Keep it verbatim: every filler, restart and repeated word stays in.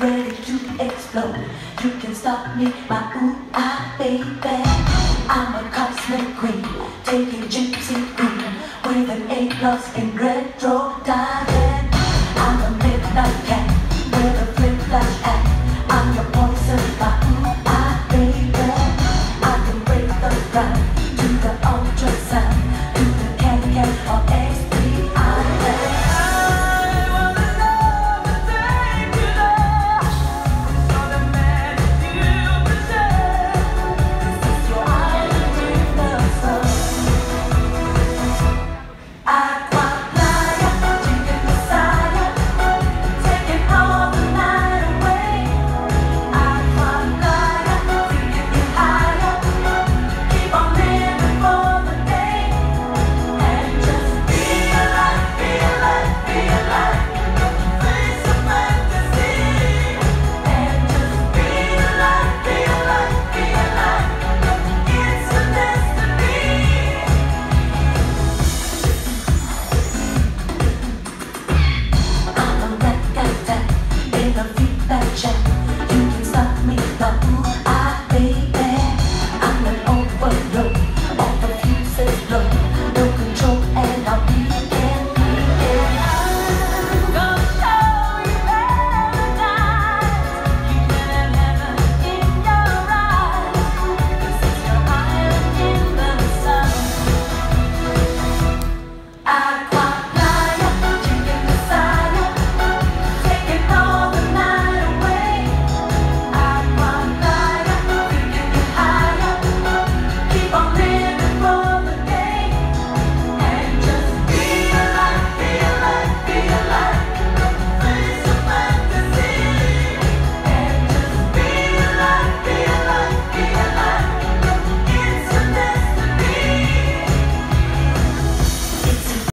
ready to explode. You can stop me, my ooh ah baby. I'm a cosmic queen, taking gypsy queen with an A plus in retro diamond.